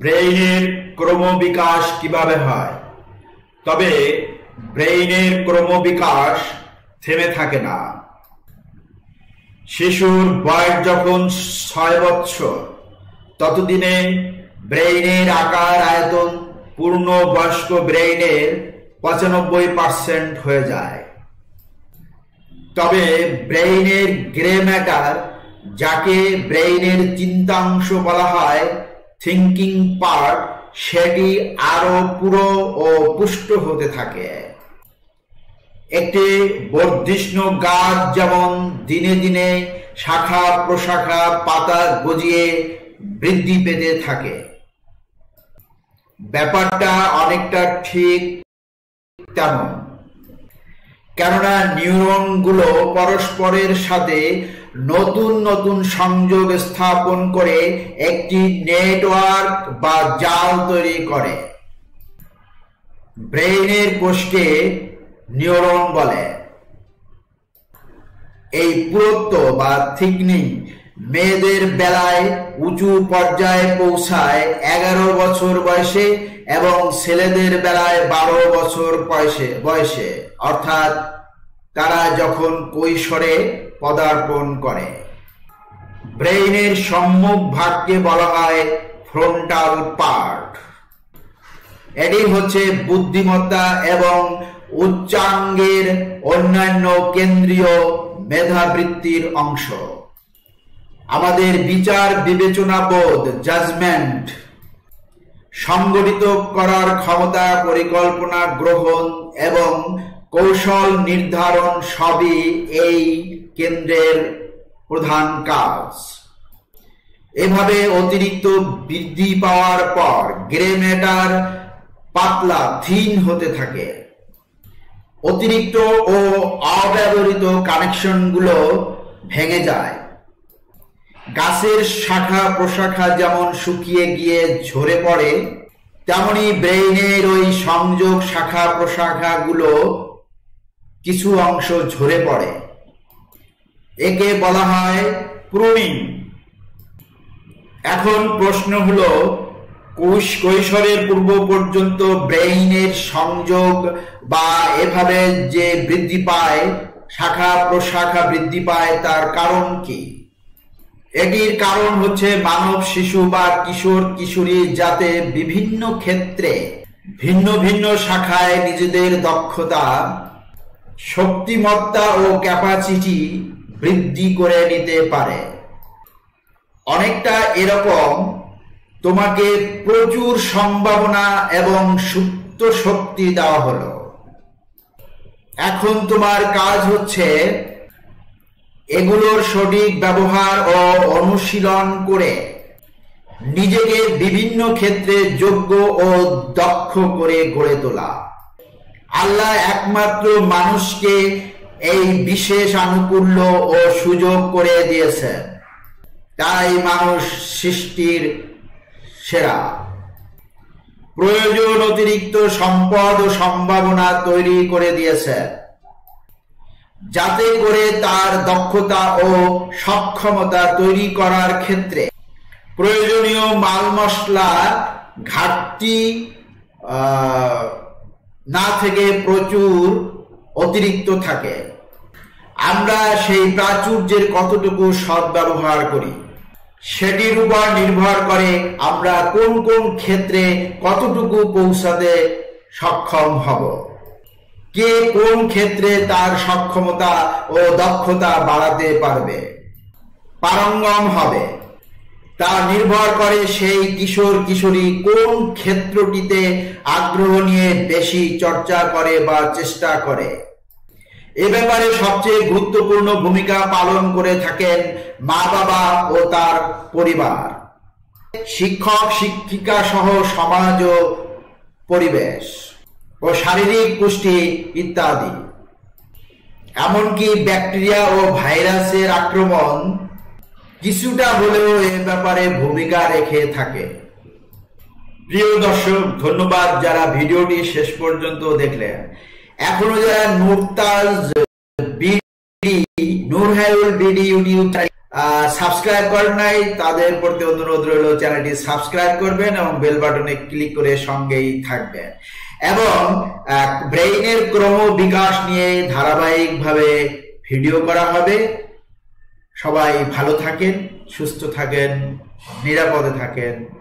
ব্রেইনের ক্রমবিকাশ কিভাবে হয়। তবে ব্রেইনের ক্রমবিকাশ থেমে থাকে না। শিশুর বয়স যখন ৬ বৎসর ততদিনে ব্রেইনের আকার আয়তন পূর্ণ বয়স্ক ব্রেইনের ৯৫% হয়ে যায়। তবে ব্রেইনের গ্রে ম্যাটার, যাকে ব্রেইনের চিন্তাংশ বলা হয়, থিঙ্কিং পার্ট, সেটি আরো পুরো ও পুষ্ট হতে থাকে। একটি বর্ধিষ্ণু গাছ যেমন দিনে দিনে শাখা প্রশাখা পাতা গজিয়ে বৃদ্ধি পেতে থাকে, ব্যাপারটা অনেকটা ঠিক তেমন। কেননা নিউরনগুলো পরস্পরের সাথে নতুন নতুন সংযোগ স্থাপন করে একটি নেটওয়ার্ক বা জাল তৈরি করে। ব্রেইনের কোষকে নিউরন বলে। এই পুরুত্ব বা থিকনিং মেয়েদের বেলায় উঁচু পর্যায়ে পৌঁছায় ১১ বছর বয়সে এবং ছেলেদের বেলায় ১২ বছর বয়সে, অর্থাৎ তারা যখন কৈশোরে পদার্পণ করে। ব্রেইনের সম্মুখ ভাগকে বলা হয় ফ্রন্টাল পার্ট। এটি হচ্ছে বুদ্ধিমত্তা এবং উচ্চাঙ্গের অন্যান্য কেন্দ্রীয় মেধাবৃত্তির অংশ। আমাদের বিচার বিবেচনা বোধ, জাজমেন্ট, সংগঠিত করার ক্ষমতা, পরিকল্পনা গ্রহণ এবং কৌশল নির্ধারণ সবই এই কেন্দ্রের প্রধান কাজ। এভাবে অতিরিক্ত বৃদ্ধি পাওয়ার পর গ্রে ম্যাটার পাতলা, থিন হতে থাকে। অতিরিক্ত ও অব্যবহৃত কানেকশনগুলো ভেঙে যায়। গাছের শাখা প্রশাখা যেমন শুকিয়ে গিয়ে ঝরে পড়ে, তেমনি ব্রেইনের ওই সংযোগ শাখা প্রশাখাগুলো কিছু অংশ ঝরে পড়ে। একে বলা হয় প্রুনিং। এখন প্রশ্ন হলো, কৈশোরের পূর্ব পর্যন্ত ব্রেইনের সংযোগ বা এভাবে যে বৃদ্ধি পায়, শাখা প্রশাখা বৃদ্ধি পায়, তার কারণ কি? এটির কারণ হচ্ছে মানব শিশু বা কিশোর কিশোরী যাতে বিভিন্ন ক্ষেত্রে ভিন্ন ভিন্ন শাখায় নিজেদের দক্ষতা, শক্তিমত্তা ও ক্যাপাসিটি বৃদ্ধি করে নিতে পারে। অনেকটা এরকম, তোমাকে প্রচুর সম্ভাবনা এবং সুপ্ত শক্তি দেওয়া হলো। এখন তোমার কাজ হচ্ছে এগুলোর সঠিক ব্যবহার ও অনুশীলন করে নিজেকে বিভিন্ন ক্ষেত্রে যোগ্য ও দক্ষ করে গড়ে তোলা। আল্লাহ একমাত্র মানুষকে এই বিশেষ আনুকূল্য ও সুযোগ করে দিয়েছেন, তাই মানুষ সৃষ্টির সেরা। প্রয়োজন অতিরিক্ত সম্পদ ও সম্ভাবনা তৈরি করে দিয়েছে, যাতে করে তার দক্ষতা ও সক্ষমতা তৈরি করার ক্ষেত্রে প্রয়োজনীয় মাল মশলার ঘাটতি না থেকে প্রচুর অতিরিক্ত থাকে। আমরা সেই প্রাচুর্যের কতটুকু সদ্ব্যবহার করি সেটির উপর নির্ভর করে আমরা কোন কোন ক্ষেত্রে কতটুকু পৌঁছাতে সক্ষম হব। কে কোন ক্ষেত্রে তার সক্ষমতা ও দক্ষতা বাড়াতে পারবে, পারঙ্গম হবে, তা নির্ভর করে সেই কিশোর কিশোরী কোন ক্ষেত্রটিতে আগ্রহ নিয়ে বেশি চর্চা করে বা চেষ্টা করে। এ ব্যাপারে সবচেয়ে গুরুত্বপূর্ণ ভূমিকা পালন করে থাকেন মা বাবা ও তার পরিবার, শিক্ষক শিক্ষিকা সহ সমাজ ও পরিবেশ ও শারীরিক পুষ্টি ইত্যাদি। এমনকি ব্যাকটেরিয়া ও ভাইরাসের আক্রমণ কিছুটা হলেও এ ব্যাপারে ভূমিকা রেখে থাকে। প্রিয় দর্শক, ধন্যবাদ যারা ভিডিওটি শেষ পর্যন্ত দেখলেন। এখনো যারা Nurtaj BD, Nurhaul BD YouTube subscribe करें नाई तादेर प्रति अनुरोध रइलो चैनलटी सबस्क्राइब करबेन और बेल बाटने क्लिक करे संगेई थाकबेन एवं ब्रेइनेर क्रम विकाश निये धाराबाहिकभावे भिडियो करा हबे। सबाई भालो थाकेन, सुस्थ थाकेन, निरापदे थाकेन।